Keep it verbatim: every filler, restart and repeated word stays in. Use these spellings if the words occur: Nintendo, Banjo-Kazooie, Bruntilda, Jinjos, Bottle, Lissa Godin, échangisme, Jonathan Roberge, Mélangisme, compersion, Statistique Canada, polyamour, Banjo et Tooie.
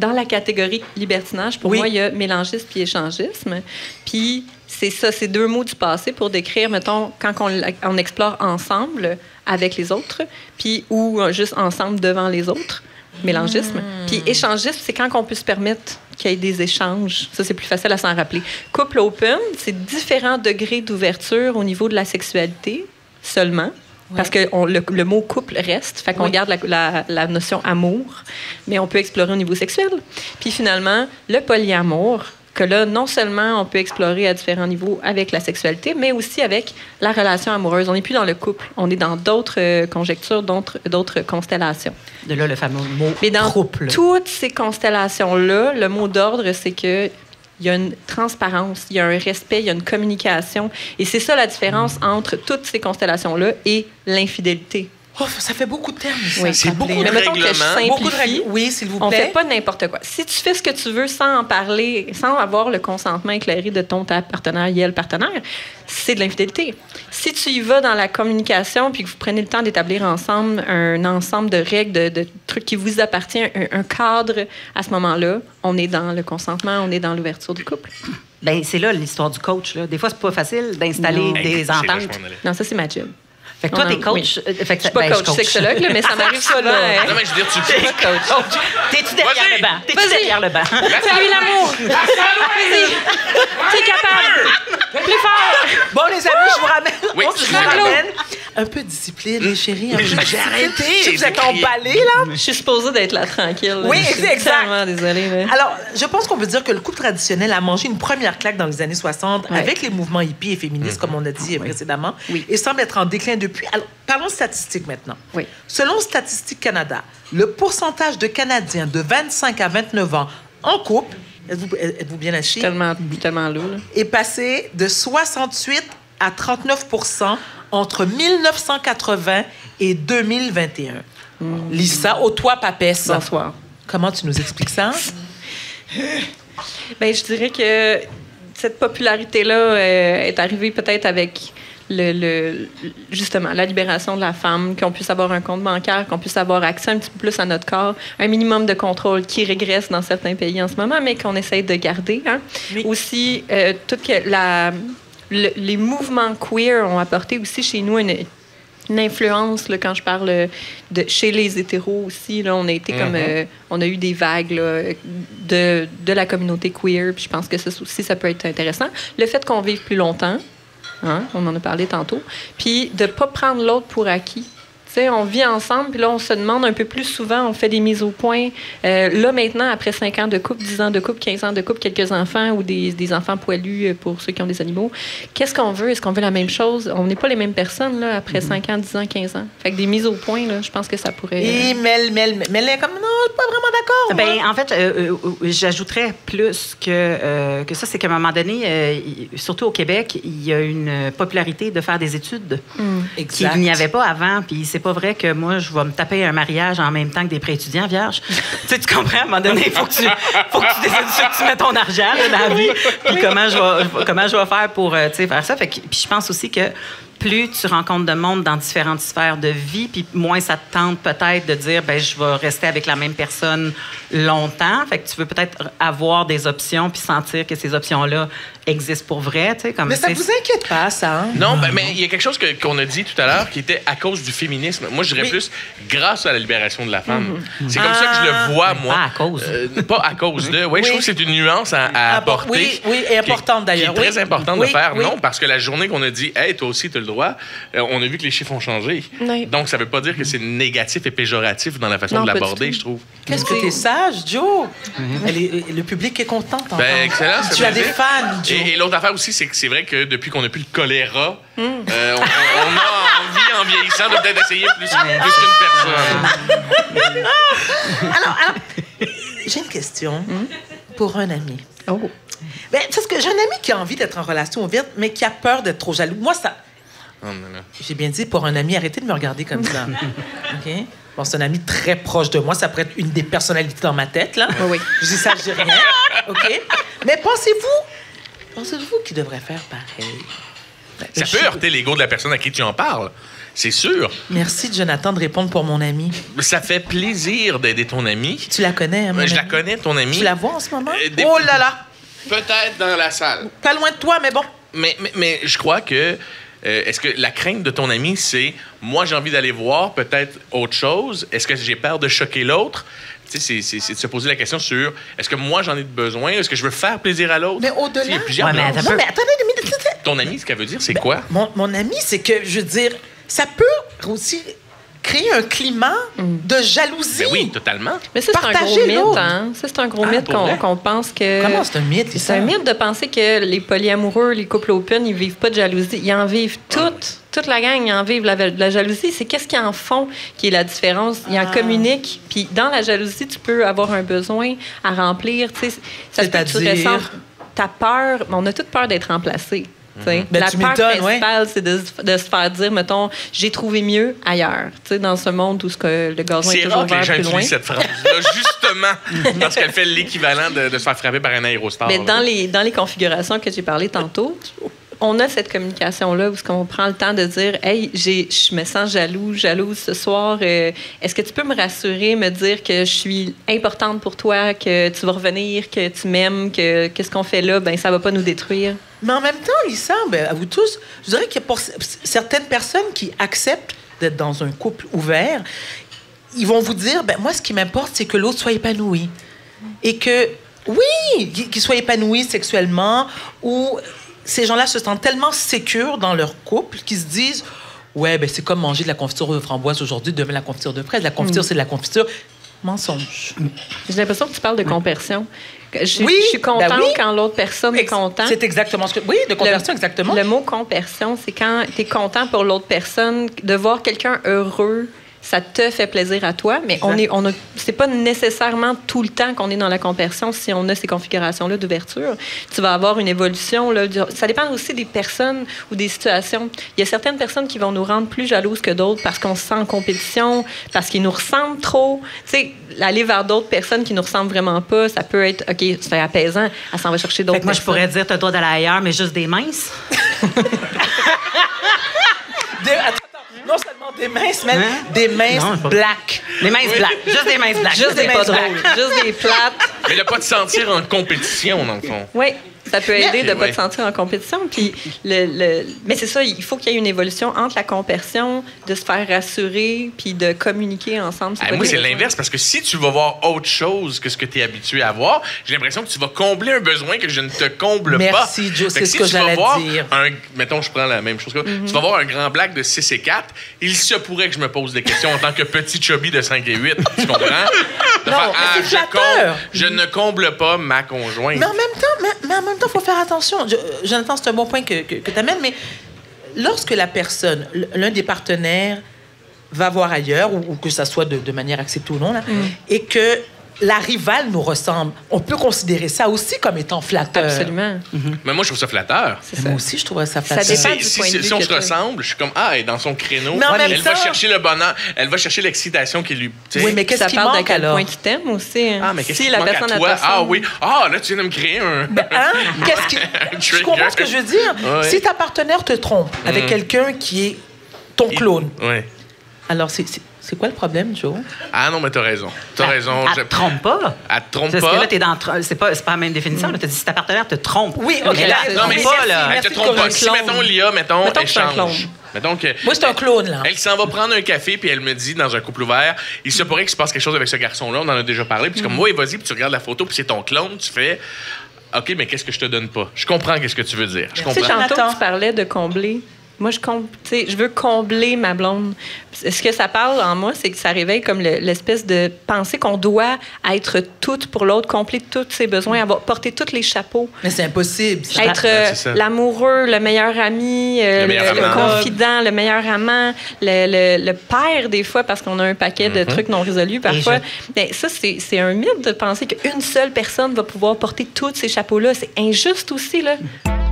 dans la catégorie libertinage, pour oui. moi, il y a mélangisme puis échangisme. Puis c'est ça, c'est deux mots du passé pour décrire, mettons, quand on, on explore ensemble avec les autres, puis ou juste ensemble devant les autres. Mélangisme. Mmh. Puis échangisme, c'est quand on peut se permettre qu'il y ait des échanges. Ça, c'est plus facile à s'en rappeler. Couple open, c'est différents degrés d'ouverture au niveau de la sexualité seulement. Ouais. Parce que on, le, le mot couple reste. Fait qu'on ouais. garde la, la, la notion amour, mais on peut explorer au niveau sexuel. Puis finalement, le polyamour, que là, non seulement on peut explorer à différents niveaux avec la sexualité, mais aussi avec la relation amoureuse. On n'est plus dans le couple. On est dans d'autres euh, conjectures, d'autres, d'autres constellations. De là, le fameux mot mais dans trouble. Toutes ces constellations-là, le mot d'ordre, c'est que il y a une transparence, il y a un respect, il y a une communication. Et c'est ça la différence mmh. entre toutes ces constellations-là et l'infidélité. Oh, ça fait beaucoup de termes. Oui, c'est beaucoup, beaucoup de règlements. Oui, s'il vous plaît. On ne fait pas n'importe quoi. Si tu fais ce que tu veux sans en parler, sans avoir le consentement éclairé de ton ta partenaire, yel partenaire, c'est de l'infidélité. Si tu y vas dans la communication puis que vous prenez le temps d'établir ensemble un ensemble de règles, de, de trucs qui vous appartiennent, un, un cadre, à ce moment-là, on est dans le consentement, on est dans l'ouverture du couple. Bien, c'est là l'histoire du coach. Là. Des fois, c'est pas facile d'installer des hey, ententes. Non, ça, c'est ma job. Fait que toi, t'es coach. Oui. Fait que je suis pas ben, coach, coach sexologue, mais ça m'arrive souvent. Non, hein. non, mais je veux dire, tu es pas coach. T'es-tu derrière le banc? T'es-tu derrière le banc? Salut l'amour! Vas-y! T'es capable! Plus fort! Bon, les amis, je vous ramène. Oui. Oh, je vous ramène. Un peu de discipline, les chéris. J'ai arrêté. Si vous êtes emballés, là. Je suis supposée d'être là tranquille. Oui, c'est exact. Je suis désolée. Mais... Alors, je pense qu'on peut dire que le couple traditionnel a mangé une première claque dans les années soixante ouais. avec les mouvements hippies et féministes, mmh. comme on a dit oui. précédemment, oui. et semble être en déclin depuis. Alors, parlons statistiques maintenant. Oui. Selon Statistique Canada, le pourcentage de Canadiens de vingt-cinq à vingt-neuf ans en couple, êtes-vous êtes-vous bien assis? Tellement, tellement lourd. Est passé de soixante-huit à trente-neuf pour cent entre mille neuf cent quatre-vingts et deux mille vingt et un. Mmh. Lisa, au toit papesse. Bonsoir. Comment tu nous expliques ça? Bien, je dirais que cette popularité-là euh, est arrivée peut-être avec le, le, justement la libération de la femme, qu'on puisse avoir un compte bancaire, qu'on puisse avoir accès un petit peu plus à notre corps, un minimum de contrôle qui régresse dans certains pays en ce moment, mais qu'on essaye de garder. Hein? Oui. Aussi, euh, toute la... Le, les mouvements queer ont apporté aussi chez nous une, une influence, là, quand je parle de chez les hétéros aussi, là, on a été mm-hmm. comme euh, on a eu des vagues là, de, de la communauté queer, puis je pense que ça aussi, ça peut être intéressant. Le fait qu'on vive plus longtemps, hein, on en a parlé tantôt, puis de ne pas prendre l'autre pour acquis. T'sais, on vit ensemble, puis là, on se demande un peu plus souvent, on fait des mises au point. Euh, là, maintenant, après cinq ans de couple, dix ans de couple, quinze ans de couple, quelques enfants ou des, des enfants poilus pour ceux qui ont des animaux, qu'est-ce qu'on veut? Est-ce qu'on veut la même chose? On n'est pas les mêmes personnes, là, après cinq ans, dix ans, quinze ans. Fait que des mises au point, là, je pense que ça pourrait... Et mais, mais, mais elle est comme, non, je suis pas vraiment d'accord. Ben, en fait, euh, euh, j'ajouterais plus que, euh, que ça, c'est qu'à un moment donné, euh, surtout au Québec, il y a une popularité de faire des études mmh. qu'il n'y avait pas avant, puis c'est pas vrai que moi, je vais me taper un mariage en même temps que des pré-étudiants, vierge. Tu sais, tu comprends? À un moment donné, il faut que tu faut que tu décides que tu mets ton argent là, dans la vie. Puis comment je vais, comment je vais faire pour faire ça. Fait que, puis je pense aussi que plus tu rencontres de monde dans différentes sphères de vie, puis moins ça te tente peut-être de dire, ben je vais rester avec la même personne longtemps. Fait que tu veux peut-être avoir des options puis sentir que ces options-là existent pour vrai. Comme mais ça ne vous inquiète pas, ça? Hein? Non, ben, mais il y a quelque chose que, qu'on a dit tout à l'heure qui était à cause du féminisme. Moi, je dirais oui. plus grâce à la libération de la femme. Mm-hmm. C'est ah, comme ça que je le vois, moi. Pas à cause. Euh, pas à cause de... Ouais, oui, je trouve que c'est une nuance à, à apporter. Oui, oui, et importante d'ailleurs. Qui est très oui. importante oui, de faire. Oui. Non, parce que la journée qu'on a dit, hey, toi aussi, tu as le droit, euh, on a vu que les chiffres ont changé. Oui. Donc, ça ne veut pas dire que c'est négatif et péjoratif dans la façon non, de l'aborder, je trouve. Qu'est-ce que t'es sage, Joe? Mm-hmm. Elle est, le public est content. Ben, excellent. Tu as des fans, Joe. Et, et l'autre affaire aussi, c'est que c'est vrai que depuis qu'on n'a plus le choléra, mm. euh, on, on a envie, en vieillissant, de peut-être essayer plus, plus qu'une personne. alors, alors j'ai une question mm. pour un ami. Oh. Ben, parce que j'ai un ami qui a envie d'être en relation ouverte, mais qui a peur d'être trop jaloux. Moi, ça... Oh, j'ai bien dit, pour un ami, arrêtez de me regarder comme ça. OK? Bon, c'est un ami très proche de moi. Ça pourrait être une des personnalités dans ma tête, là. Oui, oui. Je dis ça, je dis rien. OK? Mais pensez-vous, pensez-vous qu'il devrait faire pareil? Ben, ça peut heurter l'ego de la personne à qui tu en parles. C'est sûr. Merci, Jonathan, de répondre pour mon ami. Ça fait plaisir d'aider ton ami. Tu la connais, hein, mon Je ami. la connais, ton ami. Tu la vois en ce moment? Euh, des... Oh là là! Peut-être dans la salle. Pas loin de toi, mais bon. Mais, mais, mais je crois que... Euh, est-ce que la crainte de ton ami, c'est « Moi, j'ai envie d'aller voir peut-être autre chose. Est-ce que j'ai peur de choquer l'autre? » Tu sais, c'est de se poser la question sur « Est-ce que moi, j'en ai besoin? Est-ce que je veux faire plaisir à l'autre? » Mais au-delà... Ouais, mais attends, mais attendez une minute. Ton ami, ce qu'elle veut dire, c'est ben, quoi? Mon, mon ami, c'est que, je veux dire, ça peut aussi... créer un climat de jalousie. Ben oui, totalement. Mais ça, c'est un gros mythe. Hein? Ça, c'est un gros ah, mythe qu'on qu'on pense que... Comment c'est un mythe? C'est un mythe de penser que les polyamoureux, les couples open, ils vivent pas de jalousie. Ils en vivent toutes. Toute la gang, ils en vivent la, la jalousie. C'est qu'est-ce qu'ils en font qui est la différence. Ils ah. en communiquent. Puis dans la jalousie, tu peux avoir un besoin à remplir. T'sais, ça se peut que tu ressentes ta peur. On a toute peur d'être remplacés. Ben, la peur principale, ouais. c'est de, de se faire dire, mettons, j'ai trouvé mieux ailleurs, dans ce monde où ce que le gazon est, est toujours vers plus loin. C'est rare que les gens utilisent cette phrase-là, justement, parce qu'elle fait l'équivalent de, de se faire frapper par un aérostar. Mais dans les, dans les configurations que j'ai parlé tantôt, on a cette communication-là où on prend le temps de dire, « Hey, je me sens jaloux, jalouse ce soir. Euh, Est-ce que tu peux me rassurer, me dire que je suis importante pour toi, que tu vas revenir, que tu m'aimes, que qu'est-ce qu'on fait là, ben ça va pas nous détruire. » Mais en même temps, il semble, à vous tous, je dirais que pour certaines personnes qui acceptent d'être dans un couple ouvert, ils vont vous dire, « Ben moi, ce qui m'importe, c'est que l'autre soit épanoui. » Et que, oui, qu'il soit épanoui sexuellement ou... Ces gens-là se sentent tellement sécures dans leur couple qu'ils se disent « Ouais, ben c'est comme manger de la confiture de framboise aujourd'hui, demain la confiture de fraise. La confiture, mmh. c'est de la confiture. » Mensonge. J'ai l'impression que tu parles de compersion. Je, oui, je suis contente ben oui. quand l'autre personne Ex est contente. C'est exactement ce que... Oui, de compersion, le, exactement. Le mot compersion, c'est quand tu es content pour l'autre personne, de voir quelqu'un heureux. Ça te fait plaisir à toi, mais on est, on a, c'est pas nécessairement tout le temps qu'on est dans la compersion si on a ces configurations-là d'ouverture. Tu vas avoir une évolution. Là, du, ça dépend aussi des personnes ou des situations. Il y a certaines personnes qui vont nous rendre plus jalouses que d'autres parce qu'on se sent en compétition, parce qu'ils nous ressemblent trop. Tu sais, aller vers d'autres personnes qui nous ressemblent vraiment pas, ça peut être, OK, c'est apaisant, elle s'en va chercher d'autres personnes. Moi, je pourrais dire, t'as le droit d'aller ailleurs, mais juste des minces. de, attends. Non seulement des minces, mais hein? des minces non, black. Des minces oui. black. Juste des minces black. Juste, Juste des, des pas drôles. Juste des plates. Mais de ne pas te sentir en compétition, dans le fond. Oui, ça peut aider okay, de ne ouais. pas te sentir en compétition. Puis le, le... Mais c'est ça, il faut qu'il y ait une évolution entre la compersion, de se faire rassurer, puis de communiquer ensemble. Ah, moi, c'est l'inverse, parce que si tu vas voir autre chose que ce que tu es habitué à voir, j'ai l'impression que tu vas combler un besoin que je ne te comble Merci, pas. Merci, Joe, c'est ce si que j'allais dire. Un... Mettons, je prends la même chose que mm-hmm. tu vas voir un grand black de six et quatre, il se pourrait que je me pose des questions en tant que petit chubby de cinq et huit. Tu comprends? De non, faire, ah, je, comble, je ne comble pas ma conjointe. Mais en même temps, mais, mais en même temps, il faut faire attention. Je, Jonathan, c'est un bon point que, que, que tu amènes, mais lorsque la personne, l'un des partenaires, va voir ailleurs, ou, ou que ça soit de, de manière acceptée ou non, là, mm. et que la rivale nous ressemble, on peut considérer ça aussi comme étant flatteur. Absolument. Mm-hmm. Mais moi, je trouve ça flatteur. Ça. Moi aussi, je trouve ça flatteur. Ça dépend du si, point si, de vue si on se ressemble, je suis comme, ah, elle est dans son créneau. Non, elle, elle va chercher le bonheur, elle va chercher l'excitation qui lui... T'sais. Oui, mais qu'est-ce qui manque, d'un alors? Point qui t'aime aussi. Hein? Ah, mais qu'est-ce si qui manque à toi? Ah oui, ah, là, tu viens de me créer un... Ben, hein? Qu'est-ce qui... Tu comprends ce que je veux dire? Oui. Si ta partenaire te trompe mm. avec quelqu'un qui est ton clone, Il... oui. alors c'est... C'est quoi le problème, Joe? Ah non, mais t'as raison. T'as raison. Elle te trompe pas. Elle te trompe pas. Parce que là, t'es dans... C'est pas, pas la même définition. Mm. T'as dit si ta partenaire te trompe. Oui, OK. Mais là, non, mais pas, là. Elle te trompe pas. Si, mettons, Lia, mettons, mettons échange. Mettons que... Moi, c'est un clone, là. Elle s'en va prendre un café, puis elle me dit, dans un couple ouvert, il se pourrait qu'il se passe quelque chose avec ce garçon-là. On en a déjà parlé. Puis comme, moi, vas-y, puis tu regardes la photo, puis c'est ton clone. Tu fais... OK, mais qu'est-ce que je te donne pas? Je comprends qu'est-ce que tu veux dire. Je comprends. Tantôt, tu parlais de combler. Moi, je, comble, je veux combler ma blonde. Ce que ça parle en moi, c'est que ça réveille comme l'espèce le, de pensée qu'on doit être toute pour l'autre, combler tous ses besoins, avoir, porter tous les chapeaux. Mais c'est impossible. Ça. Être euh, l'amoureux, le meilleur ami, euh, le, meilleur le, le confident, le meilleur amant, le, le, le père des fois, parce qu'on a un paquet mm-hmm. de trucs non résolus parfois. Je... Mais ça, c'est un mythe de penser qu'une seule personne va pouvoir porter tous ces chapeaux-là. C'est injuste aussi, là. Mm.